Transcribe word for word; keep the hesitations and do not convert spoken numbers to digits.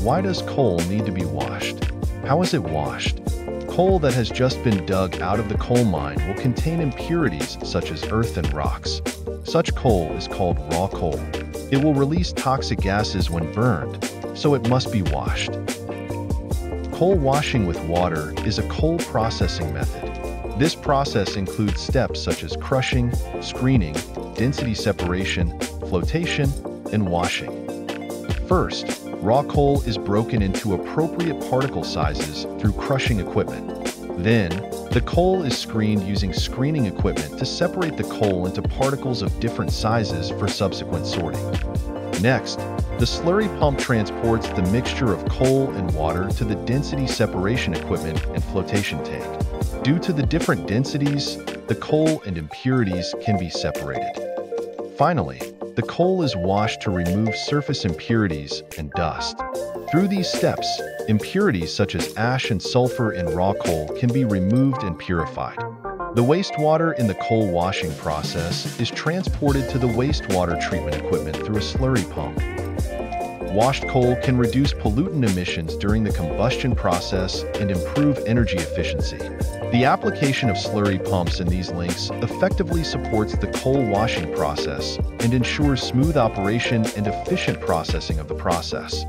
Why does coal need to be washed? How is it washed? Coal that has just been dug out of the coal mine will contain impurities such as earth and rocks. Such coal is called raw coal. It will release toxic gases when burned, so it must be washed. Coal washing with water is a coal processing method. This process includes steps such as crushing, screening, density separation, flotation, and washing. First, raw coal is broken into appropriate particle sizes through crushing equipment. Then, the coal is screened using screening equipment to separate the coal into particles of different sizes for subsequent sorting. Next, the slurry pump transports the mixture of coal and water to the density separation equipment and flotation tank. Due to the different densities, the coal and impurities can be separated. Finally, the coal is washed to remove surface impurities and dust. Through these steps, impurities such as ash and sulfur in raw coal can be removed and purified. The wastewater in the coal washing process is transported to the wastewater treatment equipment through a slurry pump. Washed coal can reduce pollutant emissions during the combustion process and improve energy efficiency. The application of slurry pumps in these links effectively supports the coal washing process and ensures smooth operation and efficient processing of the process.